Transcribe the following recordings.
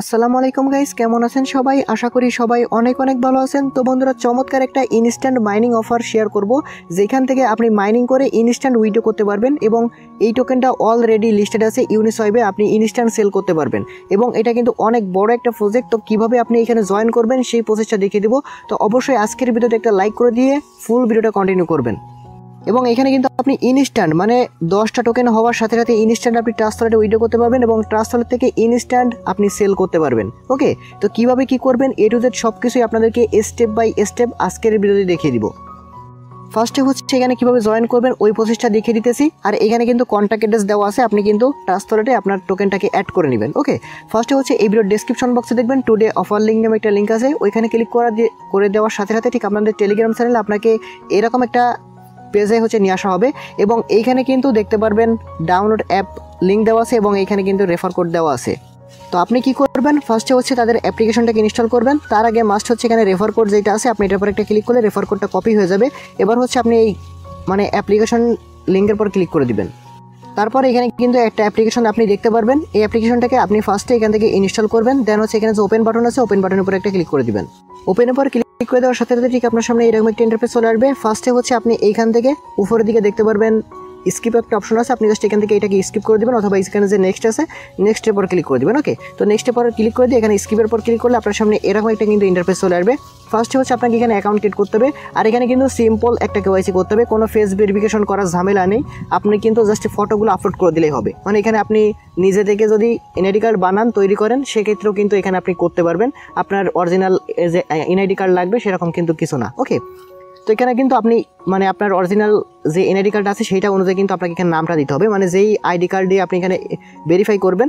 আসসালামু আলাইকুম গাইস, কেমন আছেন সবাই? আশা করি সবাই অনেক অনেক ভালো আছেন। তো বন্ধুরা, চমৎকার একটা ইনস্ট্যান্ট মাইনিং অফার শেয়ার করব, যেখান থেকে আপনি মাইনিং করে ইনস্ট্যান্ট উইথড্র করতে পারবেন এবং এই টোকেনটা অলরেডি লিস্টেড আছে ইউনিসয়েবে, আপনি ইনস্ট্যান্ট সেল করতে পারবেন এবং এটা কিন্তু অনেক বড় একটা প্রজেক্ট। তো কীভাবে আপনি এখানে জয়েন করবেন সেই প্রসেসটা দেখিয়ে দেবো। তো অবশ্যই আজকের ভিডিওতে একটা লাইক করে দিয়ে ফুল ভিডিওটা কন্টিনিউ করবেন। এবং এখানে কিন্তু আপনি ইনস্ট্যান্ট মানে 10টা টোকেন হওয়ার সাথে সাথে ইনস্ট্যান্ট আপনি ট্রাস্ট ওয়ালেটে উইথড্র করতে পারবেন এবং ট্রাস্ট ওয়ালেট থেকে ইনস্ট্যান্ট আপনি সেল করতে পারবেন। ওকে, তো কীভাবে কী করবেন এ টু জেড সব কিছুই আপনাদেরকে স্টেপ বাই স্টেপ আজকের ভিডিওতে দেখিয়ে দিব। ফার্স্টে হচ্ছে এখানে কীভাবে জয়েন করবেন ওই প্রসেসটা দেখিয়ে দিতেছি। আর এখানে কিন্তু কন্ট্যাক্ট অ্যাড্রেস দেওয়া আছে, আপনি কিন্তু ট্রাস্ট ওয়ালেটে আপনার টোকেনটাকে অ্যাড করে নেবেন। ওকে, ফার্স্টে হচ্ছে এই ভিডিও ডেসক্রিপশন বক্সে দেখবেন টুডে অফার লিঙ্ক নামে একটা লিঙ্ক আছে, ওইখানে ক্লিক করে দেওয়ার সাথে সাথে ঠিক আপনাদের টেলিগ্রাম চ্যানেলে আপনাকে এরকম একটা পেজে হচ্ছে নিয়ে আসা হবে এবং এইখানে কিন্তু দেখতে পারবেন ডাউনলোড অ্যাপ লিঙ্ক দেওয়া আছে এবং এইখানে কিন্তু রেফার কোড দেওয়া আছে। তো আপনি কি করবেন, ফার্স্টে হচ্ছে তাদের অ্যাপ্লিকেশনটাকে ইনস্টল করবেন। তার আগে মাস্ট হচ্ছে এখানে রেফার কোড যেটা আছে আপনি এটার উপর একটা ক্লিক করলে রেফার কোডটা কপি হয়ে যাবে। এবার হচ্ছে আপনি এই মানে অ্যাপ্লিকেশন লিঙ্কের পর ক্লিক করে দিবেন। তারপর এখানে কিন্তু একটা অ্যাপ্লিকেশন আপনি দেখতে পারবেন, এই অ্যাপ্লিকেশনটাকে আপনি ফার্স্টে এখান থেকে ইনস্টল করবেন। দেন হচ্ছে এখানে যে ওপেন বাটন আছে ওপেন বাটনের উপর একটা ক্লিক করে দিবেন। ওপেনের পর ক্লিক করে দেওয়ার সাথে সাথে ঠিক আপনার সামনে এরকম একটা ইন্টারফেস চলে আসবে। ফার্স্টে হচ্ছে আপনি এইখান থেকে উপরের দিকে দেখতে পারবেন স্কিপ একটা অপশন আছে, আপনি জাস্ট এখান থেকে এটাকে স্কিপ করে দেবেন অথবা এখানে যে নেক্সট আছে নেক্সটের পর ক্লিক করে দেবেন। ওকে, তো নেক্সটের পর ক্লিক করে দিয়ে এখানে স্কিপের পর ক্লিক করলে আপনার সামনে এরকম একটা কিন্তু ইন্টারফেস চলে আসবে। ফার্স্টে হচ্ছে আপনাকে এখানে অ্যাকাউন্ট ক্রিয়েট করতে হবে, আর এখানে কিন্তু সিম্পল একটা কেওয়াইসি করতে হবে, কোনো ফেস ভেরিফিকেশন করার ঝামেলা নেই। আপনি কিন্তু জাস্ট ফটোগুলো আপলোড করে দিলেই হবে, মানে এখানে আপনি নিজে থেকে যদি এনআইডি কার্ড বানান তৈরি করেন সেক্ষেত্রেও কিন্তু এখানে আপনি করতে পারবেন। আপনার অরিজিনাল যে এনআইডি কার্ড লাগবে সেরকম কিন্তু কিছু না। ওকে, তো এখানে কিন্তু আপনি মানে আপনার অরিজিনাল যে এনআইডি কার্ড আছে সেটা অনুযায়ী কিন্তু আপনাকে এখানে নামটা দিতে হবে, মানে যেই আইডি কার্ড দিয়ে আপনি এখানে ভেরিফাই করবেন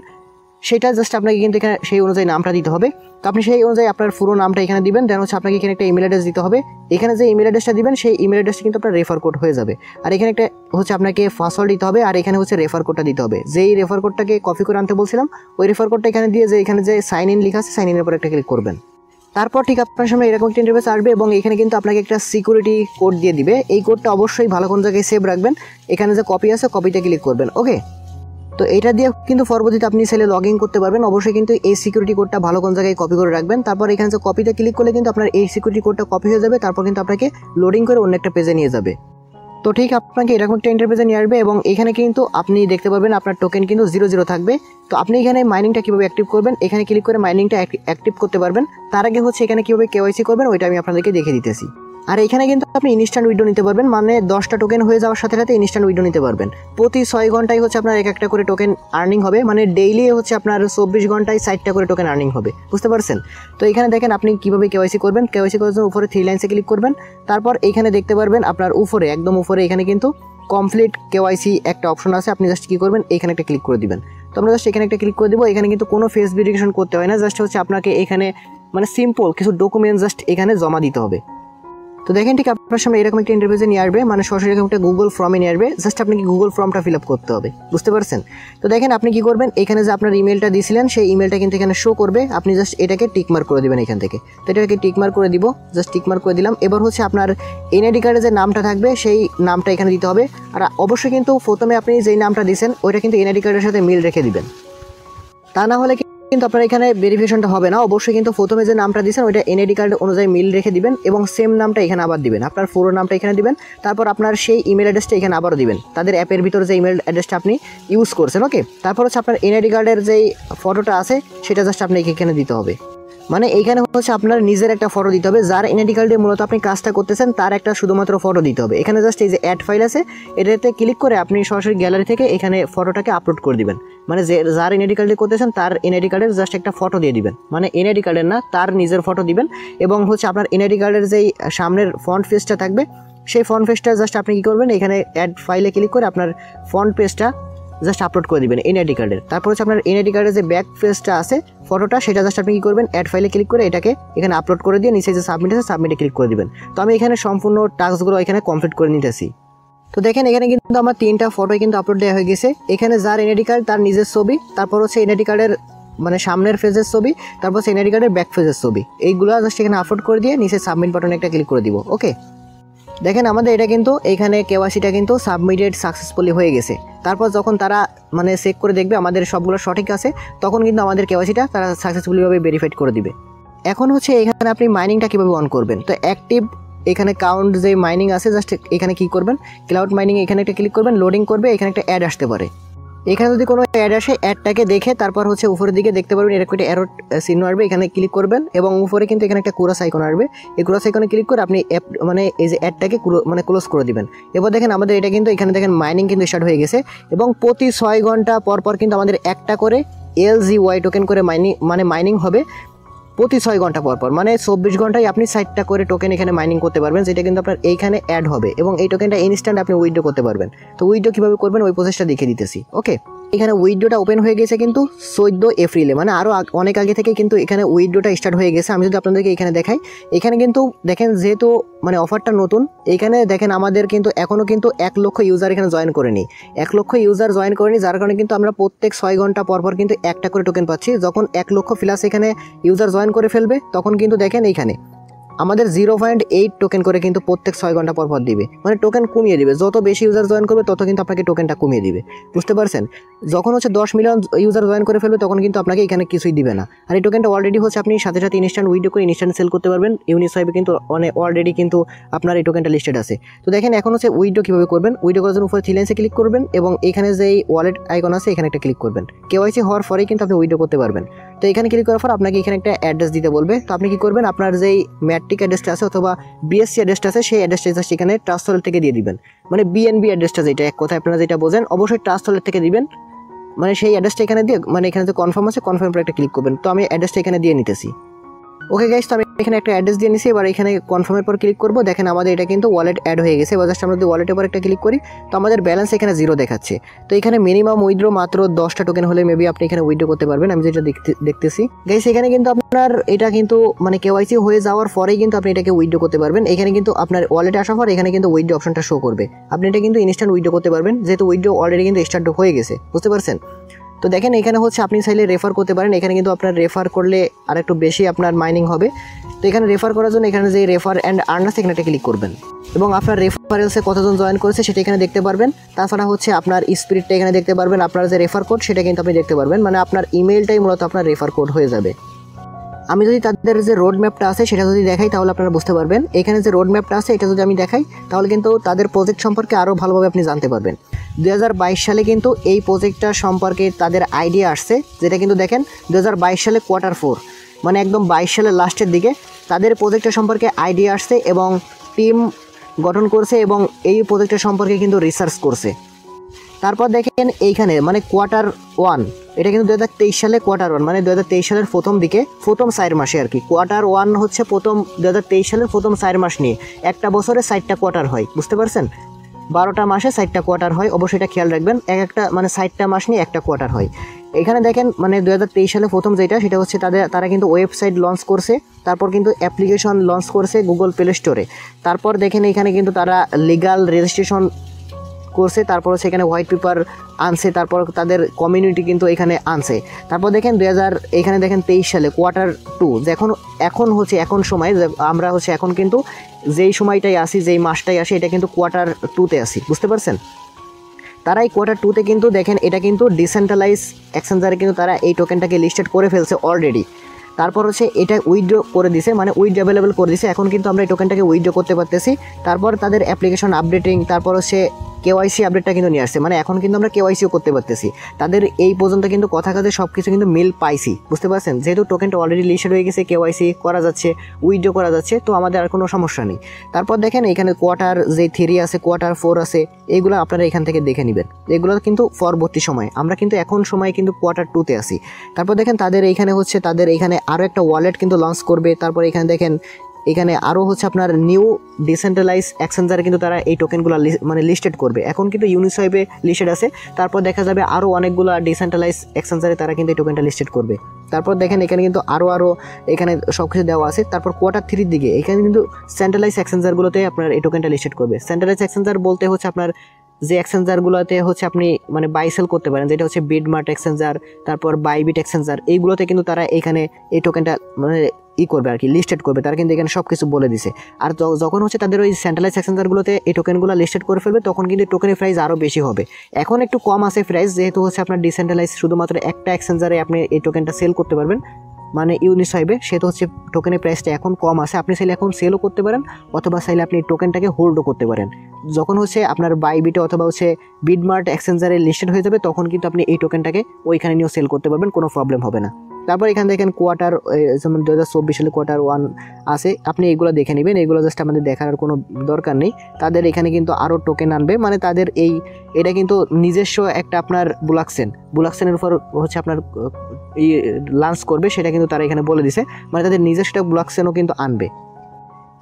সেটা জাস্ট আপনাকে কিন্তু এখানে সেই অনুযায়ী নামটা দিতে হবে। তো আপনি সেই অনুযায়ী আপনার পুরো নামটা এখানে দিবেন। দেন হচ্ছে আপনাকে এখানে একটা ইমেল অ্যাড্রেস দিতে হবে, এখানে যে ইমেল অ্যাড্রেসটা দিবেন সেই ইমেল অ্যাড্রেসটা কিন্তু আপনার রেফার কোড হয়ে যাবে। আর এখানে একটা হচ্ছে আপনাকে পাসওয়ার্ড দিতে হবে, আর এখানে হচ্ছে রেফার কোডটা দিতে হবে, যেই রেফার কোডটাকে কপি করে আনতে বলছিলাম ওই রেফার কোডটা এখানে দিয়ে যে এখানে যে সাইন ইন লেখা আছে সাইন ইনের উপর একটা ক্লিক করবেন। তারপর ঠিক আপনার সামনে এরকম একটা ইন্টারফেস আসবে এবং এখানে কিন্তু আপনাকে একটা সিকিউরিটি কোড দিয়ে দিবে। এই কোডটা অবশ্যই ভালো কোন জায়গায় সেভ রাখবেন, এখানে যে কপি আছে কপিটা ক্লিক করবেন। ওকে, তো এটা দিয়ে কিন্তু পরবর্তীতে আপনি সেলে লগ ইন করতে পারবেন। অবশ্যই কিন্তু এই সিকিউরিটি কোডটা ভালো কোন জায়গায় কপি করে রাখবেন। তারপর এখানে যে কপিটা ক্লিক করলে কিন্তু আপনার এই সিকিউরিটি কোডটা কপি হয়ে যাবে, তারপর কিন্তু আপনাকে লোডিং করে অন্য একটা পেজে নিয়ে যাবে। তো ঠিক আপনাকে এরকম একটা ইন্টারফেসে নিয়ে আসবে এবং এখানে কিন্তু আপনি দেখতে পারবেন আপনার টোকেন কিন্তু 0-0 থাকবে। তো আপনি এখানে মাইনিংটা কীভাবে অ্যাক্টিভ করবেন এখানে ক্লিক করে মাইনিংটা অ্যাক্টিভ করতে পারবেন। তার আগে হচ্ছে এখানে কীভাবে কেওয়াইসি করবেন ওইটা আমি আপনাদেরকে দেখিয়ে দিতেছি। আর এখানে কিন্তু আপনি ইনস্ট্যান্ট উইথড্র নিতে পারবেন, মানে 10টা টোকেন হয়ে যাওয়ার সাথে সাথে ইনস্ট্যান্ট উইথড্র নিতে পারবেন। প্রতি 6 ঘন্টায় হচ্ছে আপনার এক একটা করে টোকেন আর্নিং হবে, মানে ডেইলি হচ্ছে আপনার 24 ঘন্টায় 60টা করে টোকেন আর্নিং হবে, বুঝতে পারছেন? তো এখানে দেখেন আপনি কীভাবে কেওয়াইসি করবেন। কেওয়াইসি করার জন্য উপরে 3 লাইনসে ক্লিক করবেন। তারপর এখানে দেখতে পারবেন আপনার উপরে একদম উপরে এখানে কিন্তু কমপ্লিট কেওয়াইসি একটা অপশন আছে, আপনি জাস্ট কী করবেন এখানে একটা ক্লিক করে দিবেন। তো আমরা জাস্ট এখানে একটা ক্লিক করে দেবো। এখানে কিন্তু কোনো ফেস ভেরিফিকেশন করতে হয় না, জাস্ট হচ্ছে আপনাকে এখানে মানে সিম্পল কিছু ডকুমেন্ট জাস্ট এখানে জমা দিতে হবে। তো দেখেন ঠিক আপনার সামনে এরকম একটা ইন্টারফেসে নিয়ে আসবে, মানে সরাসরি এরকম একটা গুগল ফর্মে নিয়ে আসবে, জাস্ট আপনাকে গুগল ফর্মটা ফিল আপ করতে হবে, বুঝতে পারছেন? তো দেখেন আপনি কী করবেন, এখানে যে আপনার ইমেলটা দিয়েছিলেন সেই ইমেলটা কিন্তু এখানে শো করবে, আপনি জাস্ট এটাকে টিকমার্ক করে দেবেন এখান থেকে। তো এটাকে টিকমার্ক করে দিব, জাস্ট টিকমার্ক করে দিলাম। এবার হচ্ছে আপনার এনআইডি কার্ডে যে নামটা থাকবে সেই নামটা এখানে দিতে হবে, আর অবশ্যই কিন্তু প্রথমে আপনি যেই নামটা দিয়েছেন ওইটা কিন্তু এনআইডি কার্ডের সাথে মিল রেখে দিবেন, তা না হলে কিন্তু আপনার এখানে ভেরিফিকেশনটা হবে না। অবশ্যই কিন্তু প্রথমে যে নামটা দিয়েছেন ওইটা এনআইডি কার্ড অনুযায়ী মিল রেখে দিবেন এবং সেম নামটা এখানে আবার দিবেন, আপনার পুরো নামটা এখানে দিবেন। তারপর আপনার সেই ইমেল অ্যাড্রেসটা এখানে আবার দিবেন, তাদের অ্যাপের ভিতরে যে ইমেল অ্যাড্রেসটা আপনি ইউজ করছেন। ওকে, তারপর হচ্ছে আপনার এনআইডি কার্ডের যেই ফটোটা আছে সেটা জাস্ট আপনাকে এখানে দিতে হবে, মানে এইখানে হচ্ছে আপনার নিজের একটা ফটো দিতে হবে, যার এনআইডি কার্ডে মূলত আপনি কাজটা করতেছেন তার একটা শুধুমাত্র ফটো দিতে হবে। এখানে জাস্ট এই যে অ্যাড ফাইল আছে এটাতে ক্লিক করে আপনি সরাসরি গ্যালারি থেকে এখানে ফটোটাকে আপলোড করে দিবেন, মানে যে যার এনআইডি কার্ডে করতেছেন তার এনআইডি কার্ডের জাস্ট একটা ফটো দিয়ে দিবেন, মানে এনআইডি কার্ডের না তার নিজের ফটো দিবেন। এবং হচ্ছে আপনার এনআইডি কার্ডের যেই সামনের ফন্ট পেজটা থাকবে সেই ফন্ট পেজটা জাস্ট আপনি কী করবেন, এখানে অ্যাড ফাইলে ক্লিক করে আপনার ফন্ট পেজটা জাস্ট আপলোড করে দেবেন এনআইডি কার্ডের। তারপর হচ্ছে আপনার এনআইডি কার্ডের যে ব্যাক পেজটা আছে ফটোটা সেটা জাস্ট আপনি কী করবেন, অ্যাড ফাইলে ক্লিক করে এটাকে এখানে আপলোড করে দিয়ে নিচে যে সাবমিট আছে সাবমিটে ক্লিক করে দেবেন। তো আমি এখানে সম্পূর্ণ টাস্কগুলো এখানে কমপ্লিট করে নিতেছি। তো দেখেন এখানে কিন্তু আমার 3টা ফটোই কিন্তু আপলোড দেওয়া হয়ে গেছে, এখানে যার এনআইডি কার্ড তার নিজের ছবি, তারপর হচ্ছে এনআইডি কার্ডের মানে সামনের পেজের ছবি, তারপর হচ্ছে এনআইডি কার্ডের ব্যাক পেজের ছবি, এইগুলো জাস্ট এখানে আপলোড করে দিয়ে নিচে সাবমিট বাটনে একটা ক্লিক করে দিব। ওকে, देखें हमारे ये किन्तु एखाने केवाईसीटा किन्तु सबमिटेड सक्सेसफुली हो गेছে। তারপর যখন তারা মানে চেক করে দেখবে আমাদের সবগুলো সঠিক আছে তখন কিন্তু আমাদের কেওয়াইসিটা তারা সাকসেসফুলি ভাবে ভেরিফাইড করে দিবে। এখন হচ্ছে এখানে আপনি মাইনিংটা কিভাবে অন করবেন। তো অ্যাক্টিভ এখানে কাউন্ট যে মাইনিং আছে জাস্ট এখানে কি করবেন ক্লাউড মাইনিং এখানে একটা ক্লিক করবেন, লোডিং করবে, এখানে একটা অ্যাড আসতে পারে। এখানে যদি কোনো অ্যাড আসে অ্যাডটাকে দেখে তারপর হচ্ছে উপরের দিকে দেখতে পারবেন এরকম একটা অ্যারো চিহ্ন আসবে, এখানে ক্লিক করবেন এবং উপরে কিন্তু এখানে একটা ক্রস আইকন আসবে, এই ক্রস আইকনে ক্লিক করে আপনি অ্যাপ মানে এই যে অ্যাডটাকে মানে ক্লোজ করে দিবেন। এবার দেখেন আমাদের এটা কিন্তু এখানে দেখেন মাইনিং কিন্তু স্টার্ট হয়ে গেছে এবং প্রতি 6 ঘন্টা পরপর কিন্তু আমাদের একটা করে LGY টোকেন করে মাইনিং হবে প্রতি 6 ঘন্টা পরপর, মানে 24 ঘন্টায় আপনি 60টা করে টোকেন এখানে মাইনিং করতে পারবেন যেটা কিন্তু আপনার এইখানে অ্যাড হবে এবং এই টোকেনটা ইনস্ট্যান্ট আপনি উইথড্র করতে পারবেন। তো উইথড্র কীভাবে করবেন ওই প্রসেসটা দেখিয়ে দিতেছি। ওকে এখানে উইথড্রটা ওপেন হয়ে গেছে কিন্তু 14 এপ্রিলে মানে আরও অনেক আগে থেকে কিন্তু এখানে উইথড্রটা স্টার্ট হয়ে গেছে। আমি যদি আপনাদেরকে এখানে দেখাই এখানে কিন্তু দেখেন যেহেতু মানে অফারটা নতুন এখানে দেখেন আমাদের কিন্তু এখনও কিন্তু 1 লক্ষ ইউজার এখানে জয়েন করেনি, 1 লক্ষ ইউজার জয়েন করেনি যার কারণে কিন্তু আমরা প্রত্যেক 6 ঘন্টা পরপর কিন্তু একটা করে টোকেন পাচ্ছি। যখন 1 লক্ষ প্লাস এখানে ইউজার জয়েন করে ফেলবে তখন কিন্তু দেখেন এইখানে আমাদের 0.8 টোকেন করে কিন্তু প্রত্যেক 6 ঘন্টা পরপর দিবে, মানে টোকেন কমিয়ে দিবে। যত বেশি ইউজার জয়েন করবে তত কিন্তু আপনাকে টোকেনটা কমিয়ে দিবে, বুঝতে পারছেন। যখন হচ্ছে 10 মিলিয়ন ইউজার জয়েন করে ফেলবে তখন কিন্তু আপনাকে এখানে কিছুই দিবে না। আর এই টোকেনটা অলরেডি হচ্ছে আপনি সাথে সাথে ইনস্ট্যান্ট উইথড্র করে ইনস্ট্যান্ট সেল করতে পারবেন, ইউনিসোয়াবে কিন্তু মানে অলরেডি কিন্তু আপনার এই টোকেনটা লিস্টেড আছে। তো দেখেন এখন হচ্ছে উইথড্র কীভাবে করবেন, উইথড্র করার জন্য উপরে থ্রি লাইনে ক্লিক করবেন এবং এখানে যে ওয়ালেট আইকন আছে এখানে একটা ক্লিক করবেন। KYC হওয়ার পরেই কিন্তু আপনি উইথড্র করতে পারবেন। তো এখানে ক্লিক করার পর আপনাকে এখানে একটা অ্যাড্রেস দিতে বলবে। তো আপনি কী করবেন আপনার যেই ম্যাট্রিক অ্যাড্রেসটা আছে অথবা BSC অ্যাড্রেসটা আছে সেই অ্যাড্রেসটা সেখানে ট্রাস্ট ওয়ালেট থেকে দিয়ে দিবেন, মানে BNB অ্যাড্রেসটা যেটা এক কথায় আপনারা যেটা বোঝেন অবশ্যই ট্রাস্ট ওয়ালেট থেকে দিবেন, মানে সেই অ্যাড্রেসটা এখানে দিয়ে মানে এখানে যে কনফার্ম আছে কনফার্ম পরে একটা ক্লিক করবেন। তো আমি অ্যাড্রেসটা এখানে দিয়ে নিতেছি। ওকে গাইস তো আমি এখানে একটা অ্যাড্রেস দিয়ে নিছি, এবার এখানে কনফার্মের পর ক্লিক করবো। দেখেন আমাদের এটা কিন্তু ওয়ালেট অ্যাড হয়ে গেছে। এবার জাস্ট আমরা যদি ওয়ালেটের পর একটা ক্লিক করি তো আমাদের ব্যালেন্স এখানে 0 দেখাচ্ছে। তো এখানে মিনিমাম উইথড্র মাত্র 10টা টোকেন হলে মেবি আপনি এখানে উইথড্র করতে পারবেন। আমি যেটা দেখতেছি গাইস এখানে কিন্তু আপনার এটা কিন্তু মানে KYC হয়ে যাওয়ার পরেই কিন্তু আপনি এটাকে উইথড্র করতে পারবেন। এখানে কিন্তু আপনার ওয়ালেটে আসার পর এখানে কিন্তু উইথড্র অপশনটা শো করবে, আপনি এটা কিন্তু ইনস্ট্যান্ট উইথড্র করতে পারবেন যেহেতু উইথড্র অলরেডি কিন্তু স্টার্ট হয়ে গেছে, বুঝতে পারছেন। তো দেখেন এখানে হচ্ছে আপনি চাইলে রেফার করতে পারেন, এখানে কিন্তু আপনার রেফার করলে আর একটু বেশি আপনার মাইনিং হবে। তো এখানে রেফার করার জন্য এখানে যে রেফার অ্যান্ড আর্নার্স এখানে একটা ক্লিক করবেন এবং আপনার রেফারেলসে কতজন জয়েন করেছে সেটা এখানে দেখতে পারবেন। তাছাড়া হচ্ছে আপনার স্পিরিটটা এখানে দেখতে পারবেন, আপনার যে রেফার কোড সেটা কিন্তু আপনি দেখতে পারবেন, মানে আপনার ইমেলটাই মূলত আপনার রেফার কোড হয়ে যাবে। আমি যদি তাদের যে রোড ম্যাপটা আছে সেটা যদি দেখাই তাহলে আপনারা বুঝতে পারবেন। এখানে যে রোড ম্যাপটা আছে এটা যদি আমি দেখাই তাহলে কিন্তু তাদের প্রজেক্ট সম্পর্কে আরও ভালোভাবে আপনি জানতে পারবেন। 2022 সালে কিন্তু এই প্রজেক্টটা সম্পর্কে তাদের আইডিয়া আসছে, যেটা কিন্তু দেখেন 2022 সালে কোয়ার্টার 4 মানে একদম 22 সালের লাস্টের দিকে তাদের প্রজেক্টটা সম্পর্কে আইডিয়া আসছে এবং টিম গঠন করছে এবং এই প্রজেক্টটা সম্পর্কে কিন্তু রিসার্চ করছে। তারপর দেখেন এইখানে মানে কোয়ার্টার 1 এটা কিন্তু 2023 সালে কোয়ার্টার 1 মানে 2023 সালের প্রথম দিকে প্রথম 4 মাসে আর কি। কোয়ার্টার 1 হচ্ছে প্রথম 2023 সালের প্রথম 4 মাস নিয়ে একটা বছরে 60টা কোয়ার্টার হয়, বুঝতে পারছেন। 12টা মাসে 60টা কোয়ার্টার হয়, অবশ্যই এটা খেয়াল রাখবেন, একটা মানে 60টা মাস নিয়ে একটা কোয়ার্টার হয়। এখানে দেখেন মানে 2023 সালে প্রথম যেটা সেটা হচ্ছে তারা কিন্তু ওয়েবসাইট লঞ্চ করছে, তারপর কিন্তু অ্যাপ্লিকেশন লঞ্চ করছে গুগল প্লে স্টোরে, তারপর দেখেন এখানে কিন্তু তারা লিগাল রেজিস্ট্রেশন করছে, তারপর সেখানে হোয়াইট পেপার আনছে, তারপর তাদের কমিউনিটি কিন্তু এখানে আনছে। তারপর দেখেন এখানে দেখেন 23 সালে কোয়ার্টার 2 এখন হচ্ছে এখন সময় আমরা হচ্ছে এখন কিন্তু যেই সময়টাই আসি যেই মাসটাই আসি এটা কিন্তু কোয়ার্টার 2-তে আসি, বুঝতে পারছেন। তারা এই কোয়ার্টার 2-তে কিন্তু দেখেন এটা কিন্তু ডিসেন্ট্রালাইজ এক্সচেঞ্জারে কিন্তু তারা এই টোকেনটাকে লিস্টেড করে ফেলছে অলরেডি। তারপর হচ্ছে এটা উইথড্র করে দিছে, মানে উইথড্র অ্যাভেলেবল করে দিছে, এখন কিন্তু আমরা এই টোকেনটাকে উইথড্র করতে পারতেছি। তারপর তাদের অ্যাপ্লিকেশন আপডেটিং, তারপর হচ্ছে KYC আপডেটটা কিন্তু নিয়ে আসছে, মানে এখন কিন্তু আমরা KYCও করতে পারতেছি। তাদের এই পর্যন্ত কিন্তু কথা কাজে সব কিছু কিন্তু মিল পাইছি, বুঝতে পারছেন। যেহেতু টোকেনটা অলরেডি লিস্টেড হয়ে গেছে, KYC করা যাচ্ছে, উইথড্র করা যাচ্ছে, তো আমাদের আর কোনো সমস্যা নেই। তারপর দেখেন এখানে কোয়ার্টার 3 আছে, কোয়ার্টার 4 আছে, এগুলো আপনারা এখান থেকে দেখে নেবেন, এগুলো কিন্তু পরবর্তী সময়, আমরা কিন্তু এখন সময় কিন্তু কোয়ার্টার 2-তে আসি। তারপর দেখেন তাদের এইখানে হচ্ছে তাদের এইখানে আরও একটা ওয়ালেট কিন্তু লঞ্চ করবে, তারপর এখানে দেখেন এখানে আরও হচ্ছে আপনার নিউ ডিসেন্ট্রালাইজ এক্সচেঞ্জারে কিন্তু তারা এই টোকেনগুলো মানে লিস্টেড করবে, এখন কিন্তু ইউনিসোয়াবে লিস্টেড আছে। তারপর দেখা যাবে আরও অনেকগুলো ডিসেন্ট্রালাইজ এক্সচেঞ্জারে তারা কিন্তু এই টোকেনটা লিস্টেড করবে। তারপর দেখেন এখানে কিন্তু আরও এখানে সব কিছু দেওয়া আছে। তারপর কোয়ার্টার 3-র দিকে এখানে কিন্তু সেন্ট্রালাইজ এক্সচেঞ্জারগুলোতে আপনার এই টোকেনটা লিস্টেড করবে। সেন্ট্রালাইজ এক্সচেঞ্জার বলতে হচ্ছে আপনার যে এক্সচেঞ্জারগুলোতে হচ্ছে আপনি মানে বাই সেল করতে পারেন, যেটা হচ্ছে বিডমার্ট এক্সচেঞ্জার, তারপর বাইবিট এক্সচেঞ্জার, এইগুলোতে কিন্তু তারা এখানে এই টোকেনটা মানে ই করবে আর কি, লিস্টেড করবে। তারা কিন্তু এখানে সব কিছু বলে দিছে। আর যখন হচ্ছে তাদের ওই সেন্ট্রালাইজ এক্সচেঞ্জারগুলোতে এই টোকেনগুলো লিস্টেড করে ফেলবে, তখন কিন্তু টোকেনের প্রাইস আরও বেশি হবে। এখন একটু কম আছে প্রাইস, যেহেতু হচ্ছে আপনার ডিসেন্ট্রালাইজ শুধুমাত্র একটা এক্সচেঞ্জারে আপনি এই টোকেনটা সেল করতে পারবেন, মানে ইউনিস হবে, সেটা হচ্ছে টোকেনের প্রাইসটা এখন কম আছে। আপনি চাইলে এখন সেলও করতে পারেন, অথবা চাইলে আপনি টোকেনটাকে হোল্ডও করতে পারেন। যখন হচ্ছে আপনার বাইবিটে অথবা হচ্ছে বিডমার্ট এক্সচেঞ্জারে লিস্টেড হয়ে যাবে, তখন কিন্তু আপনি এই টোকেনটাকে ওইখানে নিয়েও সেল করতে পারবেন, কোনো প্রবলেম হবে না। তারপর এখান থেকে কোয়ার্টার, যেমন 2024 সালে কোয়ার্টার 1 আছে, আপনি এগুলো দেখে নেবেন। এগুলো জাস্ট আমাদের দেখার কোনো দরকার নেই। তাদের এখানে কিন্তু আরও টোকেন আনবে, মানে তাদের এটা কিন্তু নিজস্ব একটা আপনার ব্লকচেনের উপর হচ্ছে আপনার লঞ্চ করবে, সেটা কিন্তু তারা এখানে বলে দিছে, মানে তাদের নিজস্ব ব্লকচেনও কিন্তু আনবে।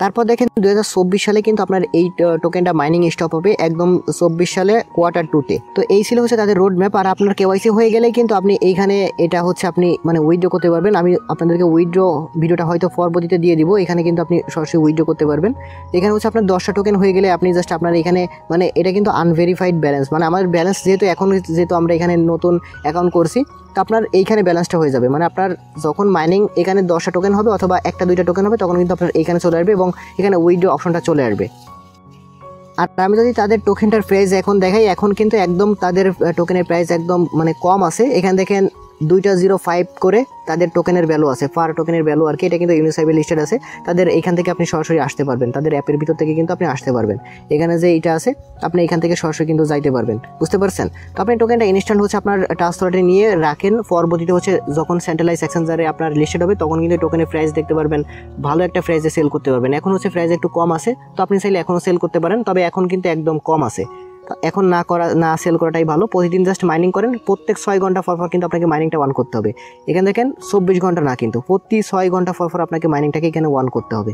তারপর দেখেন 2024 সালে কিন্তু আপনার এই টোকেনটা মাইনিং স্টপ হবে একদম 2024 সালে কোয়ার্টার 2-তে। তো এই ছিল হচ্ছে তাদের রোড ম্যাপ। আর আপনার KYC হয়ে গেলে কিন্তু আপনি এইখানে এটা হচ্ছে আপনি মানে উইথড্র করতে পারবেন। আমি আপনাদেরকে উইথড্র ভিডিওটা হয়তো পরবর্তীতে দিয়ে দিব। এখানে কিন্তু আপনি সরাসরি উইথড্র করতে পারবেন। এখানে হচ্ছে আপনার 10টা টোকেন হয়ে গেলে আপনি জাস্ট আপনার এখানে মানে এটা কিন্তু আনভেরিফাইড ব্যালেন্স, মানে আমার ব্যালেন্স যেহেতু এখন যেহেতু আমরা এখানে নতুন অ্যাকাউন্ট করছি, তো আপনার এইখানে ব্যালেন্সটা হয়ে যাবে। মানে আপনার যখন মাইনিং এখানে 10টা টোকেন হবে অথবা একটা 2টা টোকেন হবে, তখন কিন্তু আপনার এইখানে চলে আসবে এবং এখানে উইথড্র অপশনটা চলে আসবে। আর আমি যদি তাদের টোকেনটার প্রাইস এখন দেখাই, এখন কিন্তু একদম তাদের টোকেনের প্রাইস একদম মানে কম আছে। এখানে দেখেন 2.05 করে তাদের টোকেনের ভ্যালু আছে, পার টোকেনের ভ্যালু আর কি। এটা কিন্তু ইউনিসাইভে লিস্টেড আছে। তাদের এখান থেকে আপনি সরাসরি আসতে পারবেন, তাদের অ্যাপের ভিতর থেকে কিন্তু আপনি আসতে পারবেন। এখানে যে এটা আছে, আপনি এখান থেকে সরাসরি কিন্তু যাইতে পারবেন, বুঝতে পারছেন? তো আপনি টোকেনটা ইনস্ট্যান্ট হচ্ছে আপনার ট্রান্সফারে নিয়ে রাখেন, পরবর্তীতে হচ্ছে যখন সেন্ট্রালাইজ এক্সচেঞ্জারে আপনার লিস্টেড হবে, তখন কিন্তু টোকেনের প্রাইস দেখতে পারবেন, ভালো একটা প্রাইসে সেল করতে পারবেন। এখন হচ্ছে প্রাইস একটু কম আছে, তো আপনি চাইলে এখনও সেল করতে পারেন, তবে এখন কিন্তু একদম কম আছে। এখন না সেল করাটাই ভালো। প্রতিদিন জাস্ট মাইনিং করেন, প্রত্যেক 6 ঘন্টা পরপর কিন্তু আপনাকে মাইনিংটা অন করতে হবে। এখানে দেখেন 24 ঘন্টা না, কিন্তু প্রতি 6 ঘন্টা পরপর আপনাকে মাইনিংটাকে এখানে অন করতে হবে।